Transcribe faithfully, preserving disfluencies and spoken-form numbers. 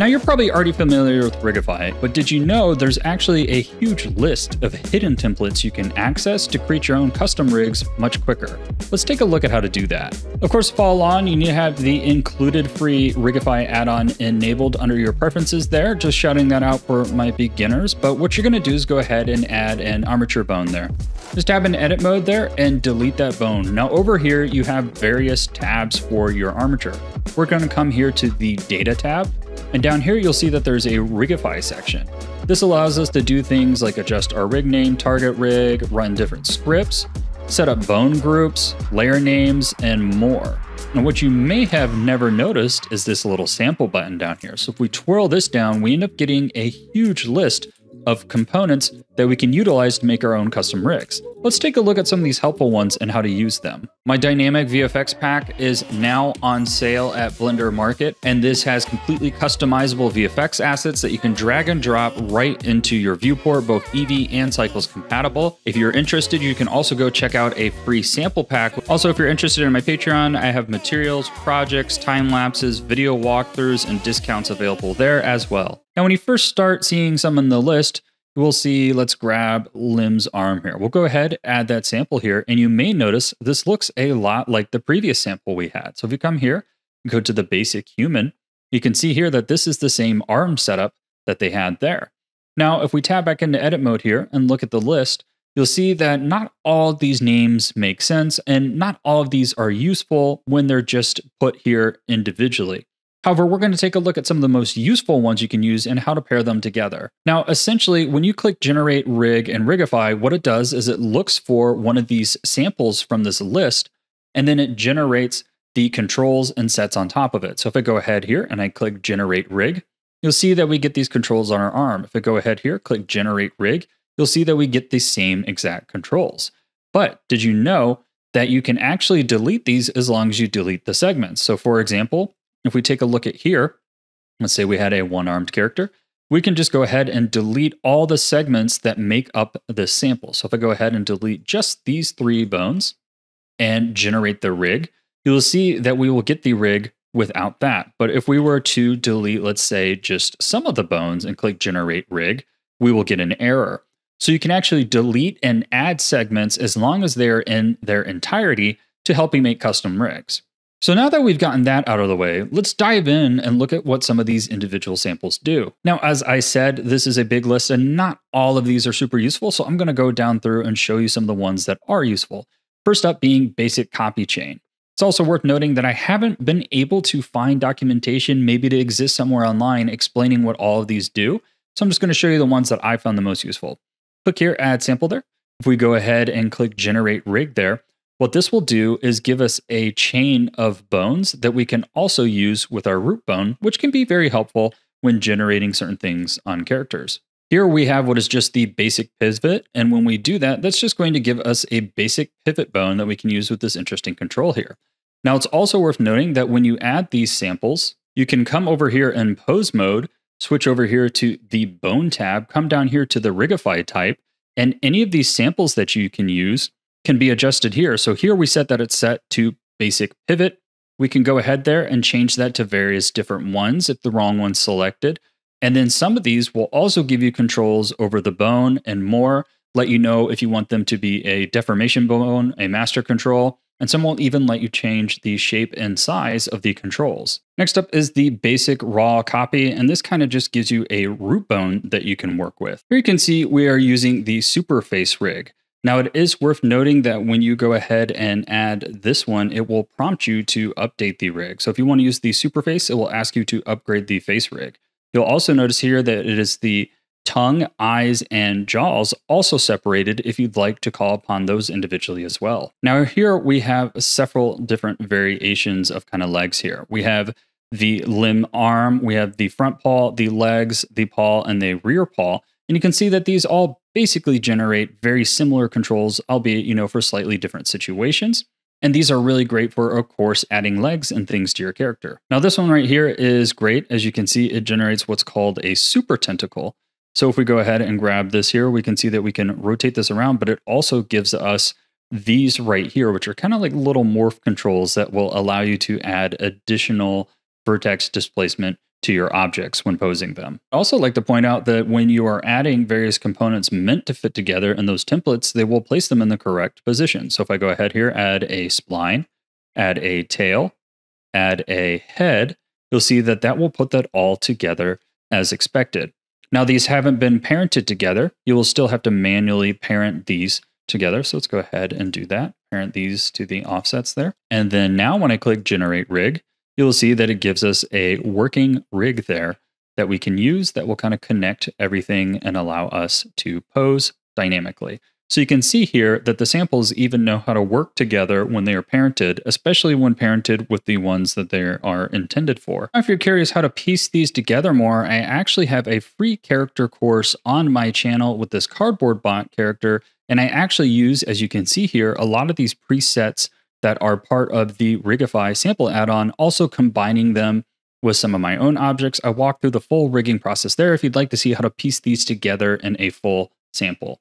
Now you're probably already familiar with Rigify, but did you know there's actually a huge list of hidden templates you can access to create your own custom rigs much quicker? Let's take a look at how to do that. Of course, follow along, you need to have the included free Rigify add-on enabled under your preferences there, just shouting that out for my beginners. But what you're gonna do is go ahead and add an armature bone there. Just tab in edit mode there and delete that bone. Now over here, you have various tabs for your armature. We're gonna come here to the data tab, and down here you'll see that there's a Rigify section. This allows us to do things like adjust our rig name, target rig, run different scripts, set up bone groups, layer names, and more. Now what you may have never noticed is this little sample button down here. So if we twirl this down, we end up getting a huge list of components that we can utilize to make our own custom rigs. Let's take a look at some of these helpful ones and how to use them. My dynamic V F X pack is now on sale at Blender Market, and this has completely customizable V F X assets that you can drag and drop right into your viewport, both Eevee and Cycles compatible. If you're interested, you can also go check out a free sample pack. Also, if you're interested in my Patreon, I have materials, projects, time lapses, video walkthroughs, and discounts available there as well. Now, when you first start seeing some in the list, we'll see, let's grab Lim's arm here. We'll go ahead, add that sample here, and you may notice this looks a lot like the previous sample we had. So if you come here, go to the basic human, you can see here that this is the same arm setup that they had there. Now, if we tab back into edit mode here and look at the list, you'll see that not all of these names make sense, and not all of these are useful when they're just put here individually. However, we're going to take a look at some of the most useful ones you can use and how to pair them together. Now, essentially, when you click Generate Rig in Rigify, what it does is it looks for one of these samples from this list, and then it generates the controls and sets on top of it. So if I go ahead here and I click Generate Rig, you'll see that we get these controls on our arm. If I go ahead here, click Generate Rig, you'll see that we get the same exact controls. But did you know that you can actually delete these as long as you delete the segments? So for example, if we take a look at here, let's say we had a one-armed character, we can just go ahead and delete all the segments that make up this sample. So if I go ahead and delete just these three bones and generate the rig, you'll see that we will get the rig without that. But if we were to delete, let's say, just some of the bones and click Generate Rig, we will get an error. So you can actually delete and add segments as long as they're in their entirety to help you make custom rigs. So now that we've gotten that out of the way, let's dive in and look at what some of these individual samples do. Now, as I said, this is a big list and not all of these are super useful. So I'm going to go down through and show you some of the ones that are useful. First up being basic copy chain. It's also worth noting that I haven't been able to find documentation, maybe to exist somewhere online, explaining what all of these do. So I'm just going to show you the ones that I found the most useful. Click here, add sample there. If we go ahead and click generate rig there, what this will do is give us a chain of bones that we can also use with our root bone, which can be very helpful when generating certain things on characters. Here we have what is just the basic pivot. And when we do that, that's just going to give us a basic pivot bone that we can use with this interesting control here. Now it's also worth noting that when you add these samples, you can come over here in pose mode, switch over here to the bone tab, come down here to the Rigify type, and any of these samples that you can use can be adjusted here. So here we set that it's set to basic pivot. We can go ahead there and change that to various different ones if the wrong one's selected. And then some of these will also give you controls over the bone and more, let you know if you want them to be a deformation bone, a master control, and some will even let you change the shape and size of the controls. Next up is the basic raw copy, and this kind of just gives you a root bone that you can work with. Here you can see we are using the super face rig. Now it is worth noting that when you go ahead and add this one, it will prompt you to update the rig. So if you want to use the superface, it will ask you to upgrade the face rig. You'll also notice here that it is the tongue, eyes, and jaws also separated if you'd like to call upon those individually as well. Now here we have several different variations of kind of legs here. We have the limb arm, we have the front paw, the legs, the paw, and the rear paw. And you can see that these all basically generate very similar controls, albeit, you know, for slightly different situations. And these are really great for, of course, adding legs and things to your character. Now, this one right here is great. As you can see, it generates what's called a super tentacle. So if we go ahead and grab this here, we can see that we can rotate this around, but it also gives us these right here, which are kind of like little morph controls that will allow you to add additional vertex displacement to your objects when posing them. I also like to point out that when you are adding various components meant to fit together in those templates, they will place them in the correct position. So if I go ahead here, add a spline, add a tail, add a head, you'll see that that will put that all together as expected. Now these haven't been parented together. You will still have to manually parent these together. So let's go ahead and do that. Parent these to the offsets there. And then now when I click generate rig, you'll see that it gives us a working rig there that we can use that will kind of connect everything and allow us to pose dynamically. So you can see here that the samples even know how to work together when they are parented, especially when parented with the ones that they are intended for. Now, if you're curious how to piece these together more, I actually have a free character course on my channel with this cardboard bot character. And I actually use, as you can see here, a lot of these presets that are part of the Rigify sample add-on, also combining them with some of my own objects. I walk through the full rigging process there if you'd like to see how to piece these together in a full sample.